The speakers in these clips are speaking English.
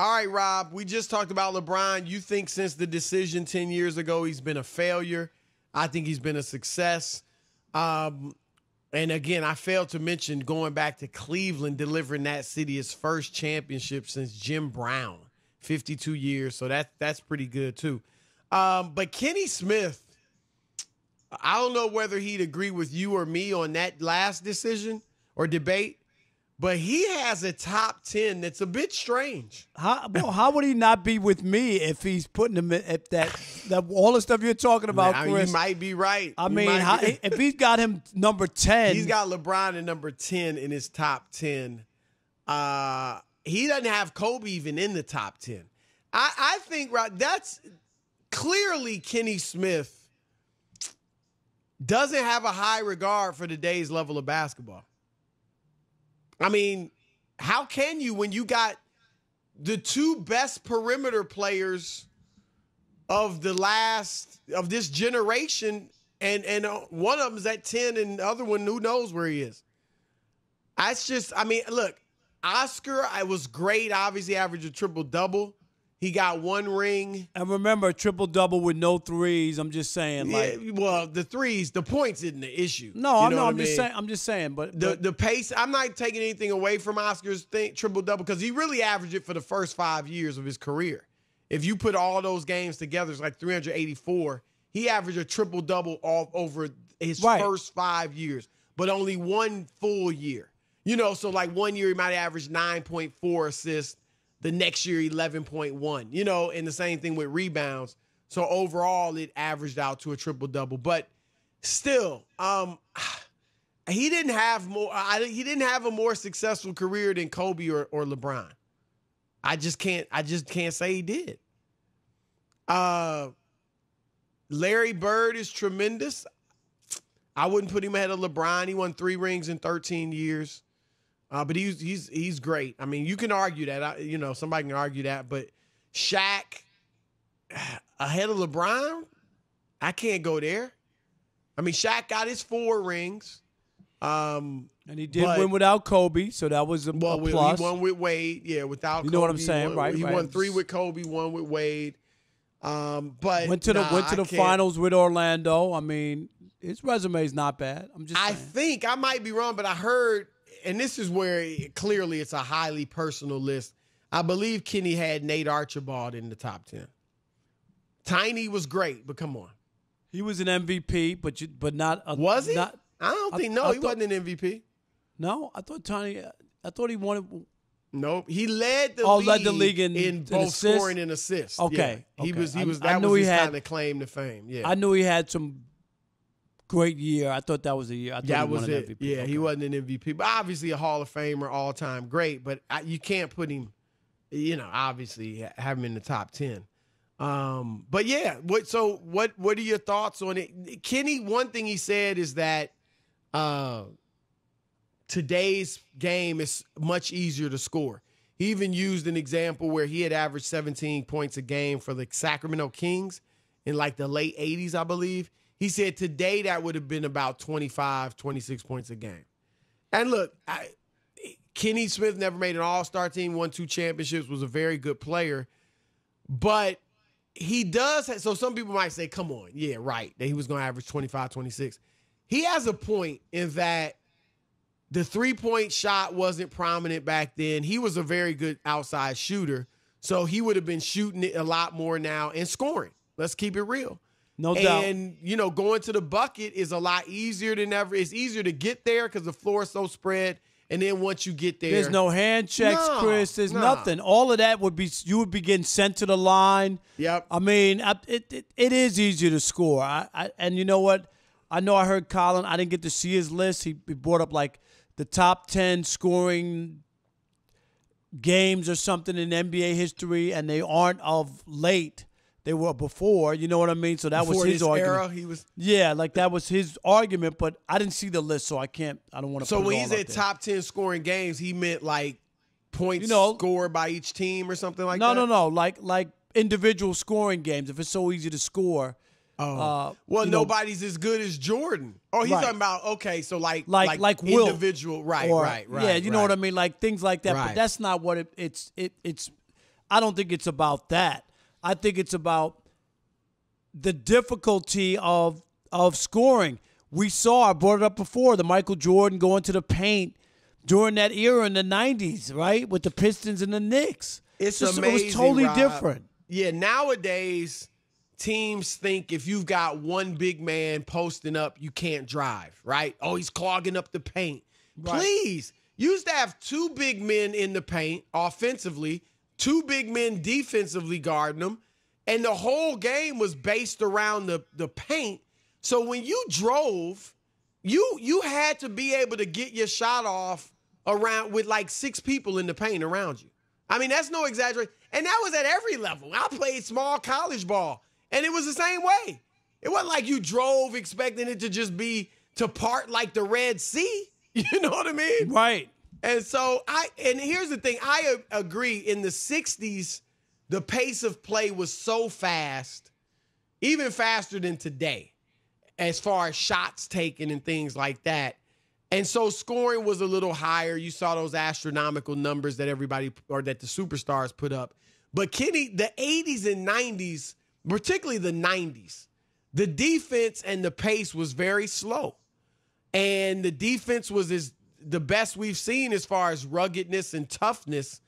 All right, Rob, we just talked about LeBron. You think since the decision 10 years ago, he's been a failure. I think he's been a success. And again, I failed to mention going back to Cleveland, delivering that city its first championship since Jim Brown, 52 years. So that's pretty good, too. But Kenny Smith, I don't know whether he'd agree with you or me on that last decision or debate. But he has a top 10 that's a bit strange. How would he not be with me if he's putting him at that all the stuff you're talking about, now, Chris? You might be right. I mean, if he's got him number 10. He's got LeBron at number 10 in his top 10. He doesn't have Kobe even in the top 10. I think that's clearly Kenny Smith doesn't have a high regard for today's level of basketball. I mean, how can you when you got the two best perimeter players of the last of this generation, and one of them's at 10, and the other one who knows where he is? That's just, I mean, look, Oscar, I was great. Obviously, averaged a triple double. He got one ring. And remember, a triple double with no threes. I'm just saying, like, yeah, well, the threes, the points isn't the issue. No, you know I'm just saying. I'm just saying, but the pace. I'm not taking anything away from Oscar's triple double because he really averaged it for the first 5 years of his career. If you put all those games together, it's like 384. He averaged a triple double all over his first 5 years, but only one full year. You know, so like 1 year he might average 9.4 assists. The next year, 11.1, you know, and the same thing with rebounds. So overall, it averaged out to a triple-double. But still, he didn't have more. He didn't have a more successful career than Kobe or LeBron. I just can't say he did. Larry Bird is tremendous. I wouldn't put him ahead of LeBron. He won 3 rings in 13 years. But he's great. I mean, you can argue that. You know, somebody can argue that. But Shaq ahead of LeBron, I can't go there. I mean, Shaq got his 4 rings. And he did win without Kobe, so that was a plus. He won with Wade, yeah, without Kobe. You know what I'm saying, right? He won 3 with Kobe, 1 with Wade. But went to the finals with Orlando. I mean, his resume is not bad. I'm just saying. I think I might be wrong, but I heard. And this is where clearly it's a highly personal list. I believe Kenny had Nate Archibald in the top 10. Tiny was great, but come on. He was an MVP, but not a, was he? Not, I don't think no. He wasn't an MVP. No, I thought Tiny. I thought he wanted. Nope, he led the league in both scoring and assists. Okay, yeah. He was. He was. That was his kind of claim to fame. Yeah, I knew he had some. Great year. I thought that was the year. I thought that was it. MVP. Yeah, okay. He wasn't an MVP, but obviously a Hall of Famer, all time great. But you can't put him, you know, obviously have him in the top 10. But yeah, what are your thoughts on it, Kenny? One thing he said is that today's game is much easier to score. He even used an example where he had averaged 17 points a game for the Sacramento Kings in like the late 80s, I believe. He said today that would have been about 25, 26 points a game. And look, Kenny Smith never made an all-star team, won 2 championships, was a very good player. But he does – so some people might say, come on, yeah, right, that he was going to average 25, 26. He has a point in that the three-point shot wasn't prominent back then. He was a very good outside shooter, so he would have been shooting it a lot more now and scoring. Let's keep it real. No doubt. And, you know, going to the bucket is a lot easier than ever. It's easier to get there because the floor is so spread. And then once you get there. There's no hand checks, Chris. There's nothing. All of that would be, you would be getting sent to the line. Yep. I mean, it is easier to score. And you know what? I know I heard Colin. I didn't get to see his list. He brought up like the top 10 scoring games or something in NBA history. And they aren't of late. They were before, you know what I mean? So that was his argument. Era, he was, yeah, like that was his argument, but I didn't see the list, so I don't want to put it all up there. So when he said top 10 scoring games, he meant like points scored by each team or something like that? No, like individual scoring games, if it's so easy to score. Well, nobody's as good as Jordan. Oh, he's talking about, okay, so like individual, right, yeah, you know what I mean? Like things like that, but that's not what it's I don't think it's about that. I think it's about the difficulty of scoring. We saw, I brought it up before, the Michael Jordan going to the paint during that era in the 90s, right, with the Pistons and the Knicks. It's just, amazing, it was totally different. Yeah, nowadays teams think if you've got one big man posting up, you can't drive, right? Oh, he's clogging up the paint. Right. Please, you used to have two big men in the paint offensively, two big men defensively guarding them, and the whole game was based around the paint. So when you drove, you had to be able to get your shot off around with like six people in the paint around you. I mean, that's no exaggeration. And that was at every level. I played small college ball, and it was the same way. It wasn't like you drove expecting it to just be to part like the Red Sea. You know what I mean? Right. And so and here's the thing. I agree. In the 60s, the pace of play was so fast, even faster than today, as far as shots taken and things like that. And so scoring was a little higher. You saw those astronomical numbers that everybody or that the superstars put up. But Kenny, the 80s and 90s, particularly the 90s, the defense and the pace was very slow. And the defense was the best we've seen as far as ruggedness and toughness.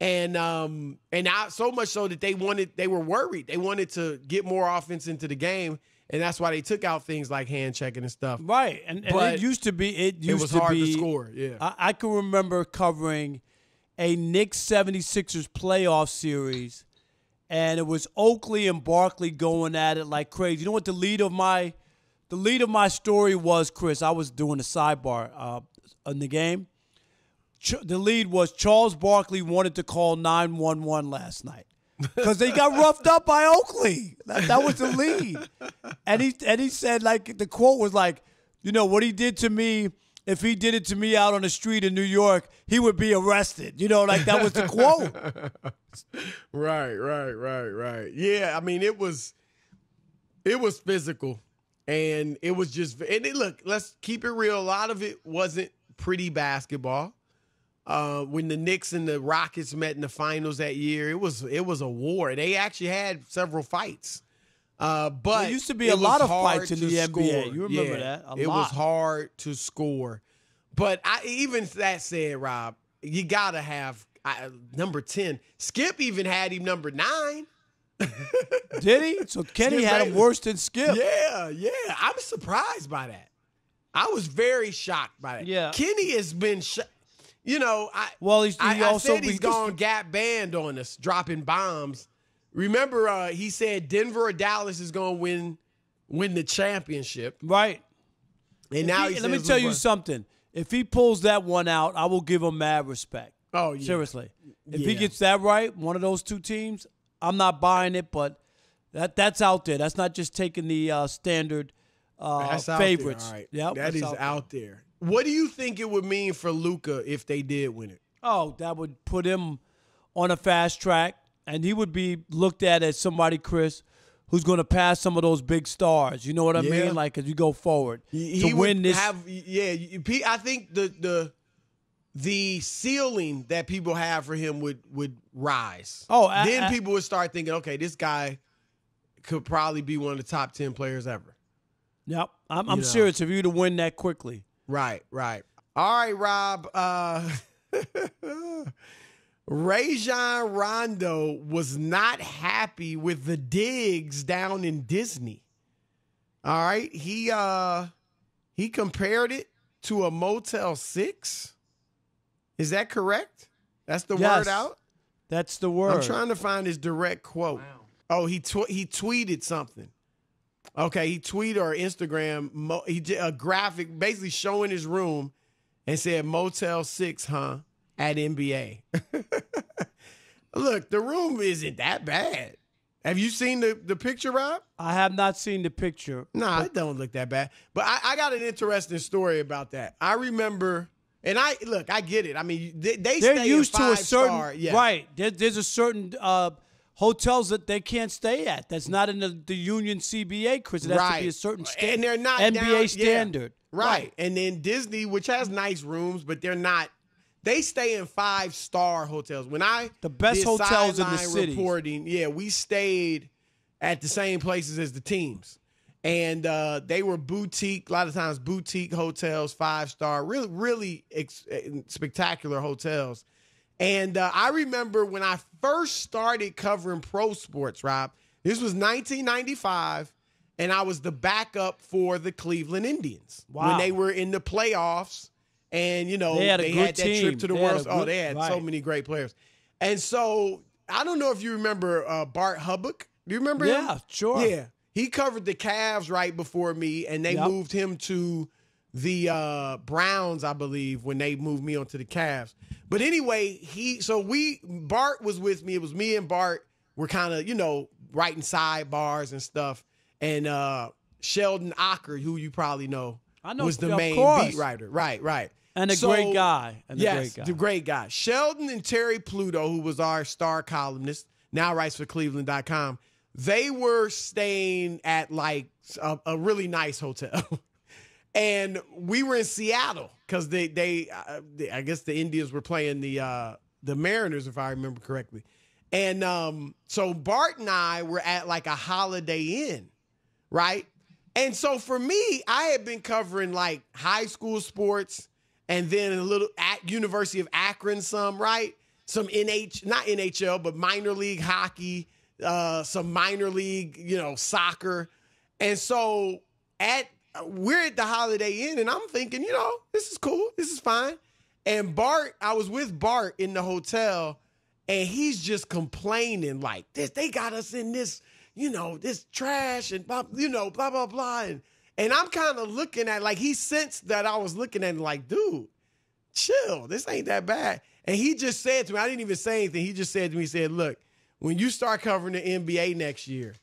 And so much so that they were worried. They wanted to get more offense into the game. And that's why they took out things like hand checking and stuff. Right. And it used to be hard to score. Yeah. I can remember covering a Knicks 76ers playoff series, and it was Oakley and Barkley going at it like crazy. You know what the lead of my story was, Chris? I was doing a sidebar on the game. The lead was Charles Barkley wanted to call 911 last night, because they got roughed up by Oakley. That was the lead. And he said, like, the quote was like, you know, what he did to me, if he did it to me out on the street in New York, he would be arrested. You know, like, that was the quote. Right. Yeah, I mean, it was physical. And it was just – look, let's keep it real. A lot of it wasn't pretty basketball. When the Knicks and the Rockets met in the finals that year, it was a war. They actually had several fights. But there used to be a lot of fights in the NBA. You remember that? It was hard to score. But even that said, Rob, you got to have number 10. Skip even had him number 9. Did he? So Kenny had him worse than Skip. Yeah. I'm surprised by that. I was very shocked by that. Yeah. Kenny has been shocked. You know, he's gone gap banned on us, dropping bombs. Remember, he said Denver or Dallas is going to win the championship. Right. And now he says, let me tell you something. If he pulls that one out, I will give him mad respect. Oh, yeah. Seriously. If he gets that right, one of those two teams, I'm not buying it, but that's out there. That's not just taking the standard favorites. Right. Yep, that is out there. What do you think it would mean for Luka if they did win it? Oh, that would put him on a fast track, and he would be looked at as somebody, Chris, who's going to pass some of those big stars. You know what I mean? Like, as you go forward, he win this. I think the ceiling that people have for him would rise. Oh, then people would start thinking, okay, this guy could probably be one of the top 10 players ever. Yep, I'm serious. If you to win that quickly. Right. All right, Rob. Rajon Rondo was not happy with the digs down in Disney. All right, he compared it to a Motel 6. Is that correct? That's the word out? That's the word. I'm trying to find his direct quote. Wow. Oh, he tweeted something. Okay, he tweeted or Instagram a graphic basically showing his room and said, Motel 6, huh, at NBA. Look, the room isn't that bad. Have you seen the picture, Rob? I have not seen the picture. No, it don't look that bad. But I got an interesting story about that. I remember... And I get it. I mean, they're used to a certain, right? There's a certain hotels that they can't stay at. That's not in the union CBA, Chris. It has to be a certain standard, and they're not NBA standard, right? And then Disney, which has nice rooms, but they're not. They stay in five-star hotels. When I the best did hotels in the city reporting, yeah, we stayed at the same places as the teams, and they were boutique. A lot of times, boutique hotels, five-star, really spectacular hotels. And I remember when I first started covering pro sports, Rob. This was 1995, and I was the backup for the Cleveland Indians when they were in the playoffs. And, you know, they had that trip to the World. Oh, they had so many great players. And so I don't know if you remember Bart Hubbock. Do you remember him? Yeah, sure. Yeah. He covered the Cavs right before me, and they moved him to the Browns, I believe, when they moved me onto the Cavs. But anyway, Bart was with me. It was me and Bart were kind of, you know, writing sidebars and stuff. And Sheldon Ocker, who you probably know, was the main beat writer. Right, right. And a great guy. Yes, the great guy. Sheldon and Terry Pluto, who was our star columnist, now writes for cleveland.com, they were staying at, like, a really nice hotel. And we were in Seattle because I guess the Indians were playing the Mariners, if I remember correctly. And so Bart and I were at, like, a Holiday Inn, right? And so for me, I had been covering, like, high school sports and then a little at University of Akron some, right? Some not NHL, but minor league hockey, some minor league, you know, soccer. And so we're at the Holiday Inn, and I'm thinking, you know, this is cool. This is fine. And Bart, I was with Bart in the hotel, and he's just complaining like, they got us in this, you know, this trash and, you know, blah, blah, blah. And I'm kind of looking at, like, he sensed that I was looking at him like, dude, chill. This ain't that bad. And he just said to me, I didn't even say anything. He just said to me, he said, look, when you start covering the NBA next year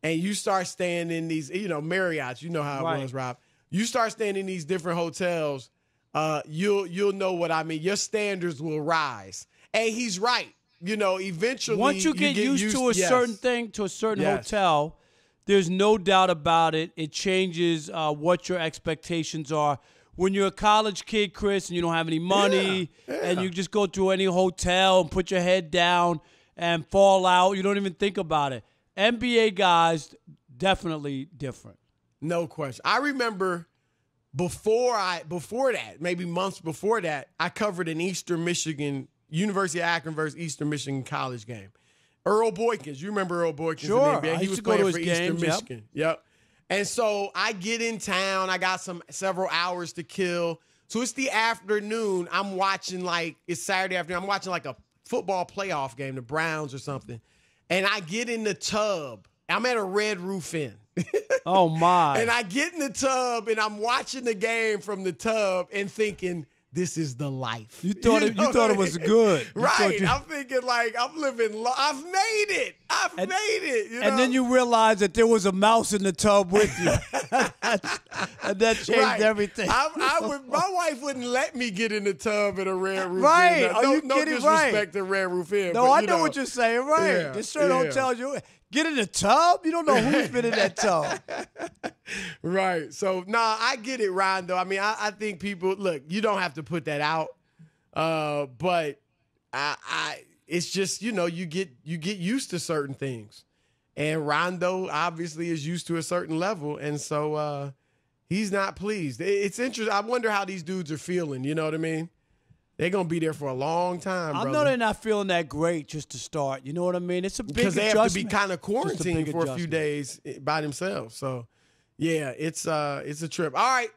and you start staying in these, you know, Marriott's, you know how it was, Rob. You start staying in these different hotels, you'll know what I mean. Your standards will rise. And he's right. You know, eventually, once you get used to a certain thing, to a certain hotel, there's no doubt about it. It changes what your expectations are. When you're a college kid, Chris, and you don't have any money, and you just go to any hotel and put your head down and fall out, you don't even think about it. NBA guys, definitely different. No question. I remember before that, maybe months before that, I covered an Eastern Michigan University of Akron versus Eastern Michigan college game. Earl Boykins. You remember Earl Boykins? Sure. In the NBA. He was playing for Eastern Michigan. Yep. And so I get in town. I got several hours to kill. So it's the afternoon. I'm watching, like, it's Saturday afternoon. I'm watching, like, a football playoff game, the Browns or something. And I get in the tub. I'm at a Red Roof Inn. Oh, my. And I get in the tub, and I'm watching the game from the tub and thinking, this is the life. You thought it was good. Right. I'm thinking, like, I'm living I've made it. I've made it. You know? And then you realize that there was a mouse in the tub with you. And that changed everything. My wife wouldn't let me get in the tub at a Red Roof Inn. Right. No disrespect to Red Roof Inn. No, but, I know what you're saying. Right. Yeah, this certain hotel, you get in the tub? You don't know who's been in that tub. Right. So, nah, I get it, Rondo. I mean, I think people, look, you don't have to put that out. But it's just, you know, you get used to certain things. And Rondo obviously is used to a certain level. And so he's not pleased. It's interesting. I wonder how these dudes are feeling. You know what I mean? They're going to be there for a long time, brother. I know they're not feeling that great just to start. You know what I mean? It's a big adjustment. Because they have to be kind of quarantined for a few days by themselves. So, yeah, it's a trip. All right.